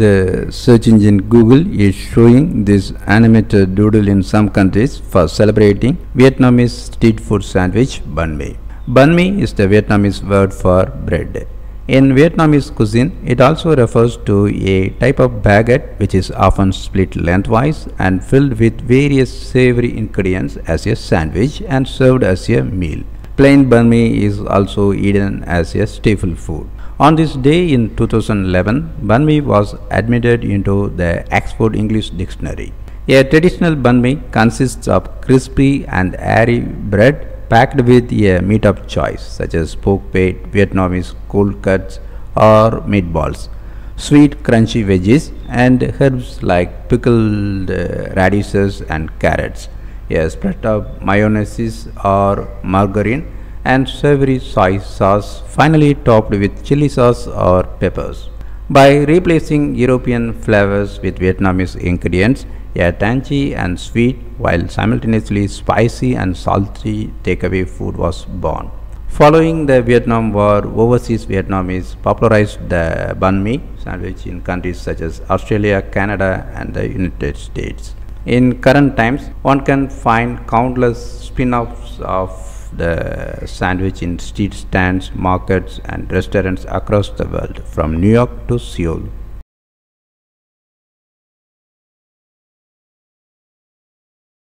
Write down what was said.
The search engine Google is showing this animated doodle in some countries for celebrating Vietnamese street food sandwich bánh mì. Bánh mì is the Vietnamese word for bread. In Vietnamese cuisine, it also refers to a type of baguette which is often split lengthwise and filled with various savory ingredients as a sandwich and served as a meal. Plain bánh mì is also eaten as a staple food. On this day in 2011, bánh mì was admitted into the Oxford English Dictionary. A traditional bánh mì consists of crispy and airy bread packed with a meat of choice such as pork pate, Vietnamese cold cuts or meatballs, sweet crunchy veggies and herbs like pickled radishes and carrots, a spread of mayonnaise or margarine and savory soy sauce, finally topped with chili sauce or peppers. By replacing European flavors with Vietnamese ingredients, a tangy and sweet while simultaneously spicy and salty takeaway food was born. Following the Vietnam War, overseas Vietnamese popularized the bánh mì sandwich in countries such as Australia, Canada and the United States. In current times, one can find countless spin-offs of the sandwich in street stands, markets and restaurants across the world, from New York to Seoul.